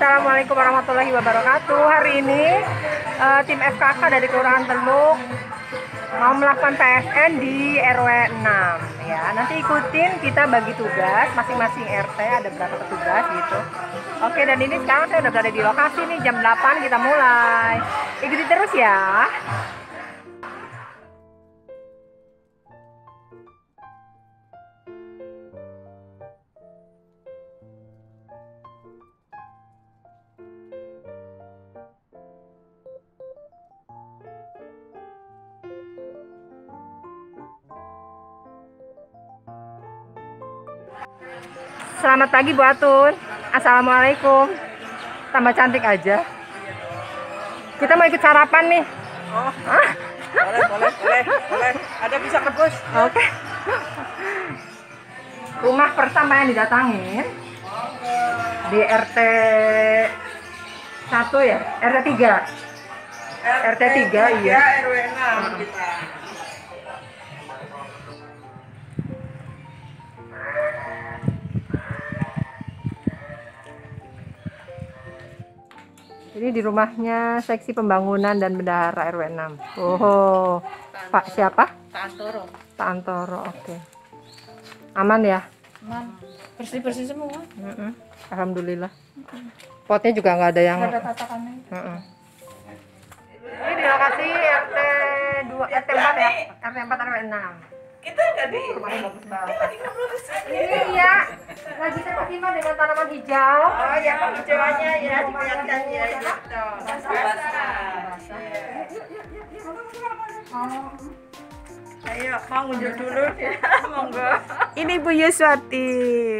Assalamualaikum warahmatullahi wabarakatuh. Hari ini tim SKK dari Kelurahan Teluk mau melakukan PSN di RW 6 ya. Nanti ikutin, kita bagi tugas masing-masing RT ada berapa petugas gitu. Oke, dan ini sekarang saya udah berada di lokasi nih, jam 8 kita mulai. Ikuti terus ya. Selamat pagi Bu Atun. Assalamualaikum. Tambah cantik aja. Kita mau ikut sarapan nih. Oh. Boleh. Ada bisa rebus. Oke. Rumah pertama yang didatangin di RT 1 ya? RT 3. RT 3 iya. RW 6 kita. Ini di rumahnya seksi pembangunan dan bendahara RW 6. Oh, Tantoro. Pak siapa? Tantoro, oke. Aman ya? Aman. Bersih-bersih semua. Alhamdulillah. Potnya juga nggak ada yang. Ada tatakannya. Ini di lokasi RT 2, RT 4 ya? RT 4 RW 6. Kita nggak di rumahnya bagus banget. Iya. Lagi terima dengan tanaman hijau. Oh ya, hijauannya ya, diperhatikan ya. Itu Basa. Ayo, mau unjuk dulu ya, monggo. Ini Bu Yuswati,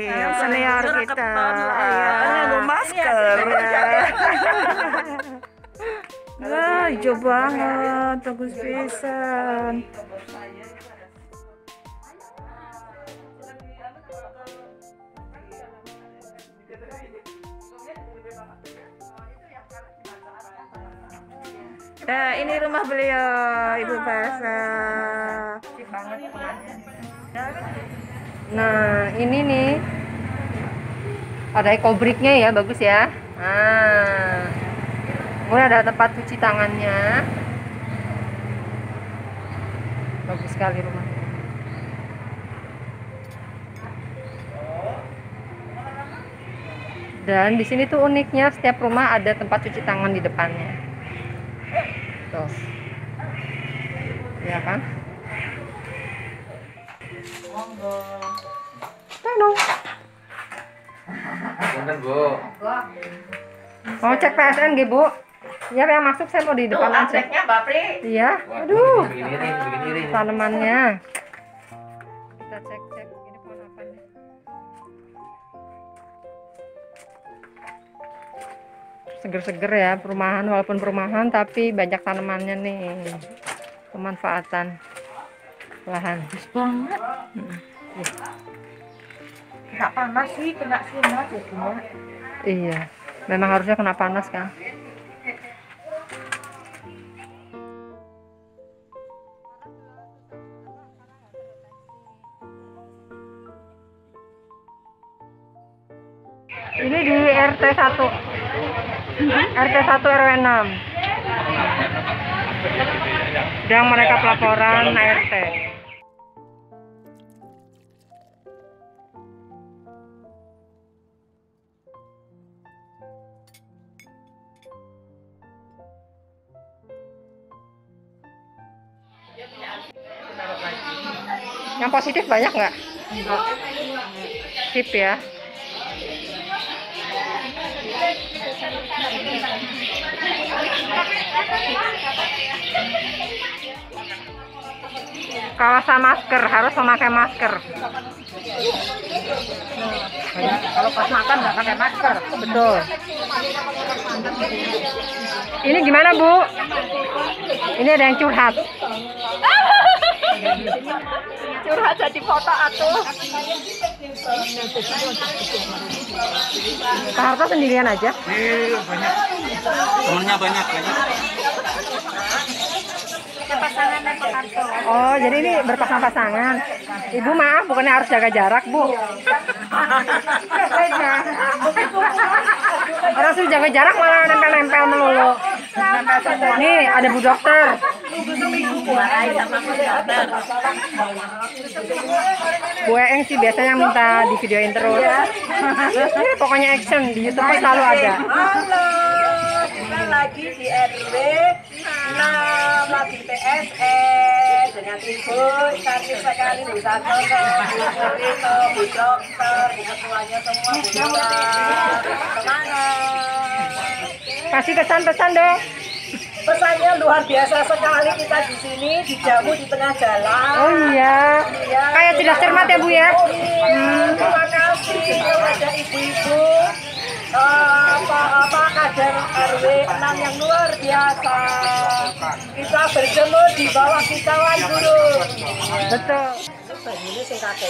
yang senior kita. Ayo, mau masker. Wah, hijau banget, bagus pisan. Nah, ini rumah beliau, Ibu Basa. Nah, ini nih ada ekobriknya ya, bagus ya. Nah, kemudian ada tempat cuci tangannya. Bagus sekali rumahnya. Dan di sini tuh uniknya setiap rumah ada tempat cuci tangan di depannya. Tuh. Ya kan? Monggo. Tolong. Bener, Bu. Mau cek PSN nggih, Bu? Ya, yang masuk saya mau di depan aja. Ceknya, Mbak Pri. Iya. Aduh. Begini. Tanamannya. Kita cek ini pohon apa nih. Seger-seger ya, perumahan walaupun perumahan tapi banyak tanamannya nih, pemanfaatan lahan. Bagus banget. Kena panas sih, kena sinar jadinya. Iya, memang harusnya kena panas kan. Ini di RT 1. RT 1 RW 6 sedang mereka pelaporan ART. Yang positif banyak nggak? Sip ya. Kawasan masker, harus memakai masker. Kalau pas makan nggak pakai masker. Betul. Ini gimana, Bu? Ini ada yang curhat. Curhat jadi foto atuh. Kak Harto sendirian aja? Banyak. Temennya banyak. Pasangan dan pekarto. Oh, jadi ini berpasang-pasangan. Ibu maaf, bukannya harus jaga jarak, Bu. Orang suruh jaga jarak malah nempel-nempel melulu. Nempel semua. Nih ada Bu Dokter. Bu Eng sih biasanya minta di videoin terus. Ini pokoknya action di YouTube selalu ada. Kita lagi di RW 06 lagi PSN dengan Ibu cantik sekali Bu Tantoro, Bu Dokter, semuanya semua kita semangat. Kasih kesan-pesan dong. Pesannya luar biasa sekali, kita di sini dijamu di tengah jalan. Oh iya. Ya, kayak tidak cermat ya Bu ya. Terima kasih kepada ibu-ibu. Kajeng RW 6 yang luar biasa. Kita berjemur di bawah kisawan burung. Betul.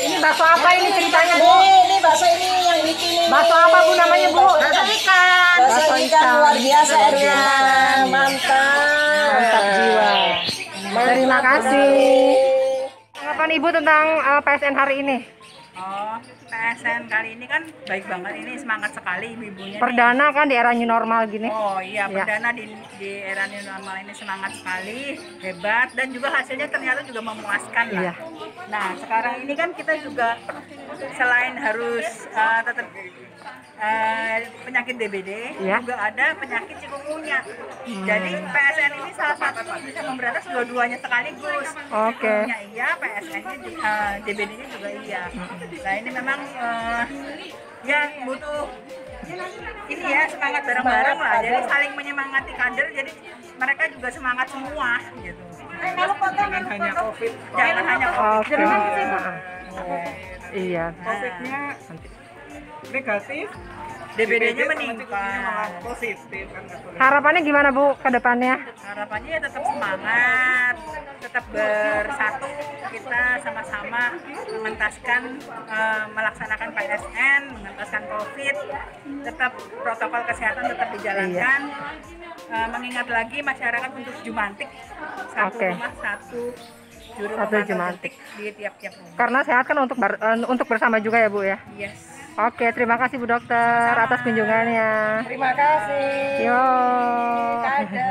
Ini bakso apa ini ceritanya Bu? Ini bakso ini yang bikin. Bakso apa Bu namanya Bu? Bakso ikan. Bakso ikan luar biasa RW 6. Mantap. Mantap jiwa. Terima kasih. Tanggapan Ibu tentang PSN hari ini? Oh, PSN kali ini kan baik banget, ini semangat sekali ibu-ibunya. Perdana nih. Kan di era new normal gini. Oh iya, perdana ya. Di era new normal ini semangat sekali, hebat, dan juga hasilnya ternyata juga memuaskan lah. Iya. Nah sekarang ini kan kita juga selain harus tetap penyakit DBD, ya. Juga ada penyakit chikungunya. Jadi PSN ini salah satu bisa memberantas dua-duanya sekaligus. Oke. Chikungunya iya, PSN-nya DBD-nya juga iya. Nah ini memang ya butuh ini ya, semangat bareng-bareng lah. Jadi saling menyemangati kader, jadi mereka juga semangat semua gitu. Jangan hanya COVID, jangan hanya COVID. Iya. COVID-nya negatif, DBD-nya meningkat. Positif. Harapannya gimana Bu ke depannya? Harapannya ya tetap semangat, tetap bersatu, kita sama-sama mengentaskan, melaksanakan PSN, mengentaskan COVID, tetap protokol kesehatan tetap dijalankan. Mengingat lagi masyarakat untuk jumantik, satu rumah satu jumantik di tiap-tiap rumah. Karena sehat kan untuk bersama juga ya Bu ya. Yes. Oke, terima kasih Bu Dokter atas kunjungannya. Terima kasih. Yo.